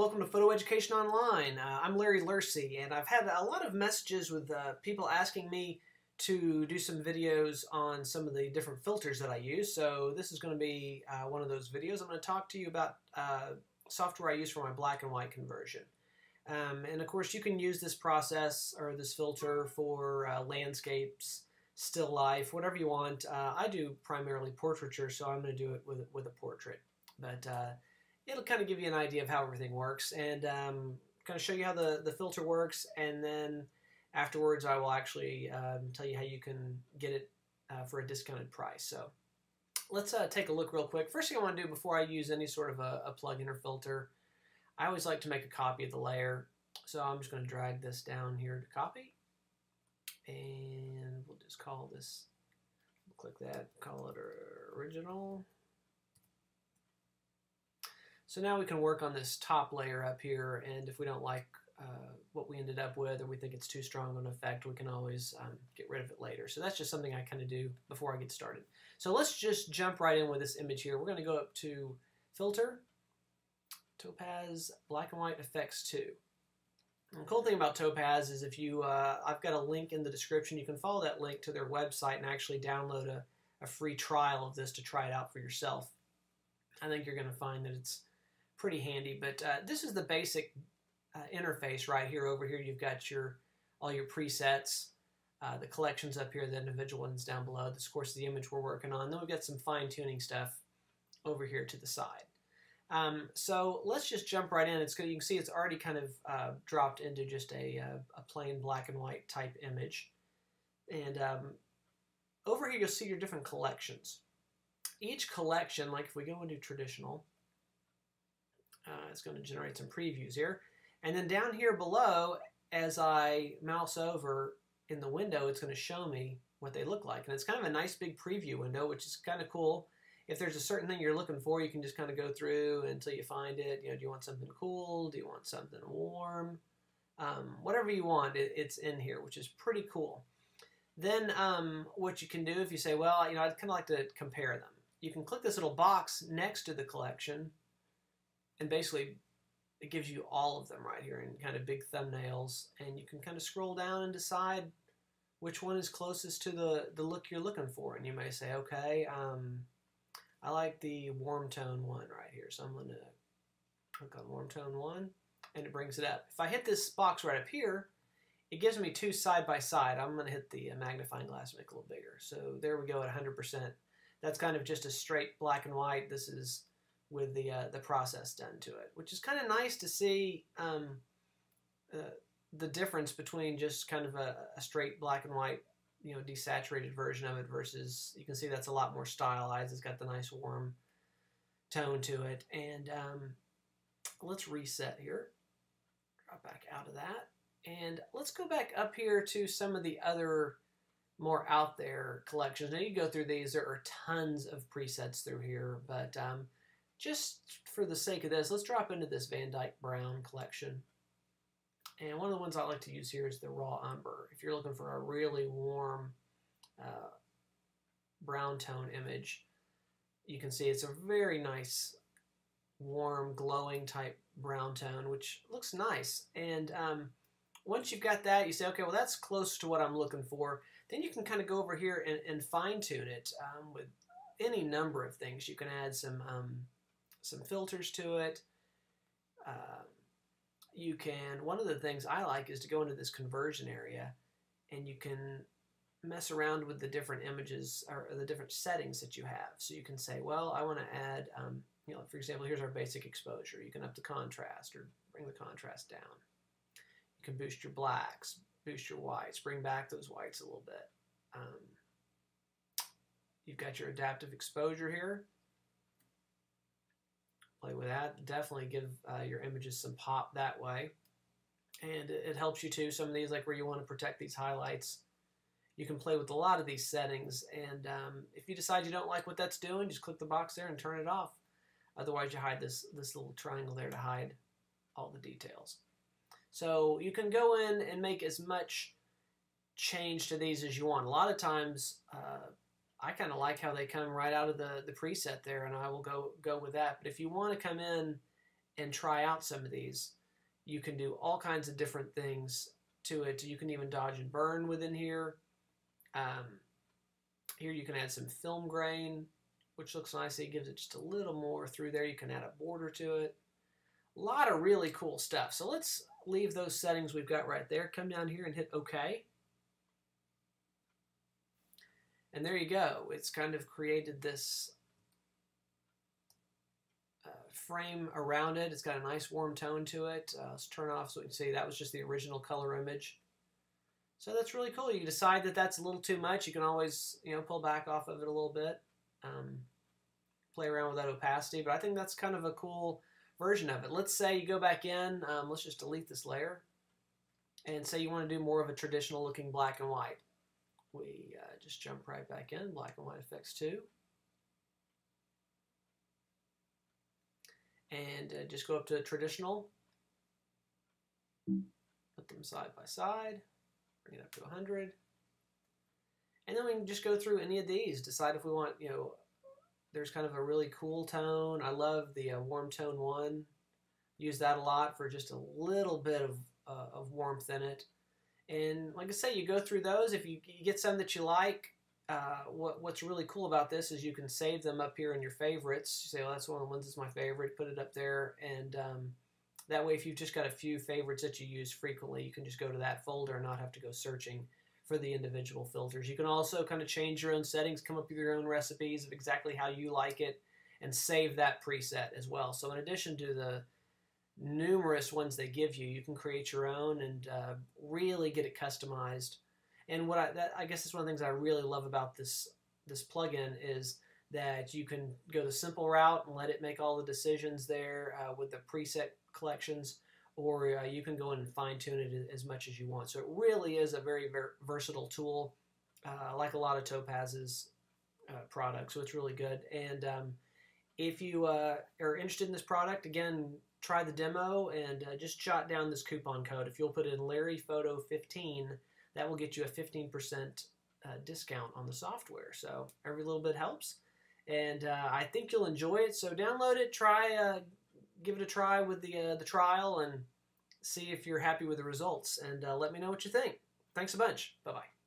welcome to Photo Education Online. I'm Larry Lourcey, and I've had a lot of messages with people asking me to do some videos on some of the different filters that I use. So this is going to be one of those videos. I'm going to talk to you about software I use for my black and white conversion. And of course you can use this process or this filter for landscapes, still life, whatever you want. I do primarily portraiture, so I'm going to do it with a portrait. But it'll kind of give you an idea of how everything works, and kind of show you how the filter works, and then afterwards I will actually tell you how you can get it for a discounted price. So let's take a look real quick. First thing I want to do before I use any sort of a plugin or filter, I always like to make a copy of the layer. So I'm just going to drag this down here to copy, and we'll just call this, click that, call it original. So now we can work on this top layer up here, and if we don't like what we ended up with, or we think it's too strong of an effect, we can always get rid of it later. So that's just something I kind of do before I get started. So let's just jump right in with this image here. We're going to go up to Filter, Topaz Black and White Effects 2. And the cool thing about Topaz is if you, I've got a link in the description, you can follow that link to their website and actually download a free trial of this to try it out for yourself. I think you're going to find that it's pretty handy, but this is the basic interface right here. Over here you've got all your presets, the collections up here, the individual ones down below. This, of course, is the image we're working on. Then we've got some fine-tuning stuff over here to the side. So let's just jump right in. It's good. You can see it's already kind of dropped into just a plain black and white type image. And over here you'll see your different collections. Each collection, like if we go into traditional, it's going to generate some previews here, and then down here below, as I mouse over in the window, it's going to show me what they look like, and it's kind of a nice big preview window, which is kind of cool. If there's a certain thing you're looking for, you can just kind of go through until you find it. You know, do you want something cool? Do you want something warm? Whatever you want, it's in here, which is pretty cool. Then what you can do if you say, well, you know, I'd kind of like to compare them. You can click this little box next to the collection, and basically it gives you all of them right here in kind of big thumbnails, and you can kind of scroll down and decide which one is closest to the look you're looking for. And you may say, okay, I like the warm tone one right here, so I'm going to click on warm tone one, and it brings it up. If I hit this box right up here, it gives me two side by side. I'm going to hit the magnifying glass and make it a little bigger. So there we go at 100%. That's kind of just a straight black and white. This is with the process done to it, which is kind of nice to see the difference between just kind of a straight black and white, you know, desaturated version of it versus, you can see that's a lot more stylized. It's got the nice warm tone to it. And let's reset here, drop back out of that, and let's go back up here to some of the other more out there collections. Now you go through these, there are tons of presets through here, but just for the sake of this, let's drop into this Van Dyke brown collection. And one of the ones I like to use here is the raw umber. If you're looking for a really warm brown tone image, you can see it's a very nice, warm, glowing type brown tone, which looks nice. And once you've got that, you say, okay, well, that's close to what I'm looking for. Then you can kind of go over here and fine tune it with any number of things. You can add some filters to it. You can, one of the things I like is to go into this conversion area, and you can mess around with the different images or the different settings that you have. So you can say, well, I want to add, you know, for example, here's our basic exposure. You can up the contrast or bring the contrast down. You can boost your blacks, boost your whites, bring back those whites a little bit. You've got your adaptive exposure here. Play with that. Definitely give your images some pop that way, and it helps you too. Some of these, like where you want to protect these highlights, you can play with a lot of these settings, and if you decide you don't like what that's doing, just click the box there and turn it off. Otherwise you hide this little triangle there to hide all the details. So you can go in and make as much change to these as you want. A lot of times I kind of like how they come right out of the preset there, and I will go with that. But if you want to come in and try out some of these. You can do all kinds of different things to it. You can even dodge and burn within here. Here you can add some film grain, which looks nice. It gives it just a little more through there. You can add a border to it. A lot of really cool stuff. So let's leave those settings we've got right there. Come down here and hit OK. And there you go. It's kind of created this frame around it. It's got a nice warm tone to it. Let's turn off so we can see that was just the original color image. So that's really cool. You decide that that's a little too much, you can always, you know, pull back off of it a little bit. Play around with that opacity, but I think that's kind of a cool version of it. Let's say you go back in, let's just delete this layer, and say you want to do more of a traditional looking black and white. We just jump right back in, Black and White Effects 2. And just go up to traditional, put them side by side, bring it up to 100. And then we can just go through any of these, decide if we want, you know, there's kind of a really cool tone. I love the warm tone one. Use that a lot for just a little bit of warmth in it. And like I say, you go through those. If you get some that you like, what's really cool about this is you can save them up here in your favorites. You say, well, that's one of the ones that's my favorite. Put it up there. And that way, if you've just got a few favorites that you use frequently, you can just go to that folder and not have to go searching for the individual filters. You can also kind of change your own settings, come up with your own recipes of exactly how you like it, and save that preset as well. So in addition to the numerous ones they give you, you can create your own and really get it customized. And what I guess is one of the things I really love about this plugin is that you can go the simple route and let it make all the decisions there with the preset collections, or you can go in and fine-tune it as much as you want. So it really is a very versatile tool, like a lot of Topaz's products, so it's really good. And if you are interested in this product, again, try the demo and just jot down this coupon code. If you'll put in LarryPhoto15, that will get you a 15% discount on the software. So every little bit helps. And I think you'll enjoy it. So download it, give it a try with the trial, and see if you're happy with the results. And let me know what you think. Thanks a bunch. Bye-bye.